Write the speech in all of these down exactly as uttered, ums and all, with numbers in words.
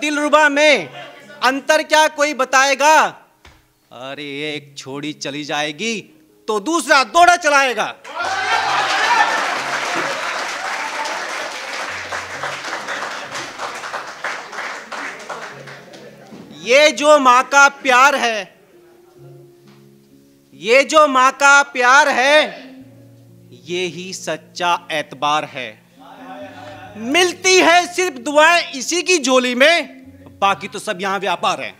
दिलरुबा में अंतर क्या कोई बताएगा? अरे एक छोड़ी चली जाएगी तो दूसरा दौड़ा चलाएगा। ये जो माँ का प्यार है, ये जो माँ का प्यार है, ये ही सच्चा एतबार है। मिलती है सिर्फ दुआएं इसी की झोली में, बाकी तो सब यहाँ व्यापार है।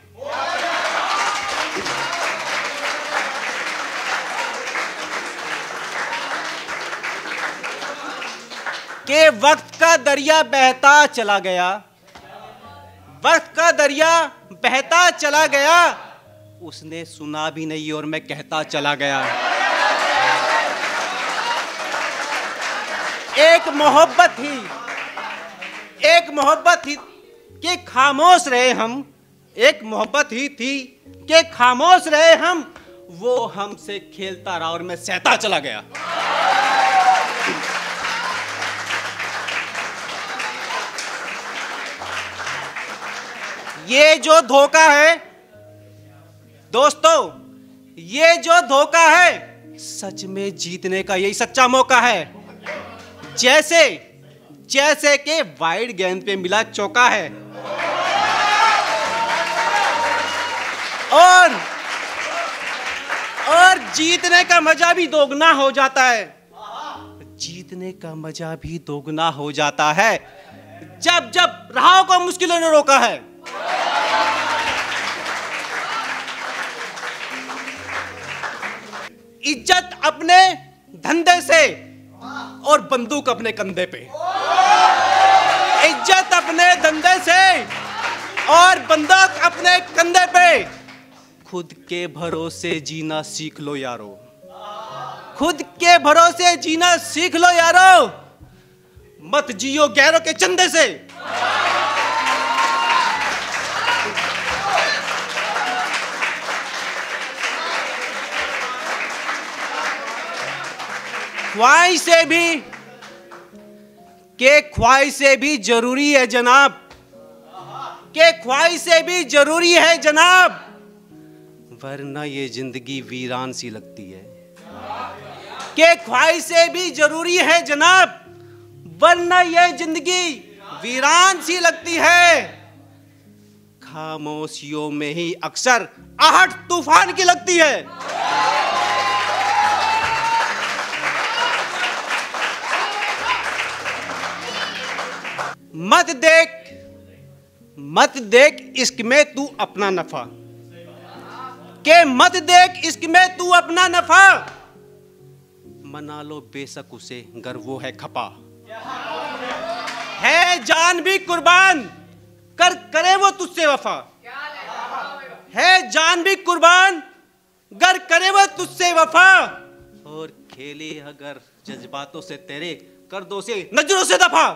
के वक्त का दरिया बहता चला गया, वक्त का दरिया बहता चला गया, उसने सुना भी नहीं और मैं कहता चला गया। एक मोहब्बत ही, एक मोहब्बत ही के खामोश रहे हम, एक मोहब्बत ही थी के खामोश रहे हम, वो हमसे खेलता रहा और मैं सहता चला गया। ये जो धोखा है दोस्तों, ये जो धोखा है सच में जीतने का यही सच्चा मौका है। जैसे जैसे कि वाइड गेंद पे मिला चौका है, और और जीतने का मजा भी दोगुना हो जाता है, जीतने का मजा भी दोगुना हो जाता है जब जब राहों को मुश्किलों ने रोका है। इज्जत अपने धंधे से और बंदूक अपने कंधे पे, इज्जत अपने धंधे से और बंदूक अपने कंधे पे। खुद के भरोसे जीना सीख लो यारो, खुद के भरोसे जीना सीख लो यारो, मत जियो गैरों के चंदे से। ख्वाहिश से भी के ख्वाहिश से भी जरूरी है जनाब, के ख्वाहिश से भी जरूरी है जनाब, वरना ये जिंदगी वीरान सी लगती है। के ख्वाहिश से भी जरूरी है जनाब, वरना ये जिंदगी वीरान सी लगती है। खामोशियों में ही अक्सर आहट तूफान की लगती है। मत देख मत देख इश्क में तू अपना नफा, के मत देख इश्क में तू अपना नफा, मना लो बेशक उसे गर वो है खपा। है जान भी कुर्बान कर करे वो तुझसे वफा, है जान भी कुर्बान गर करे वो तुझसे वफा, और खेले अगर जज्बातों से तेरे कर दो से नजरों से दफा।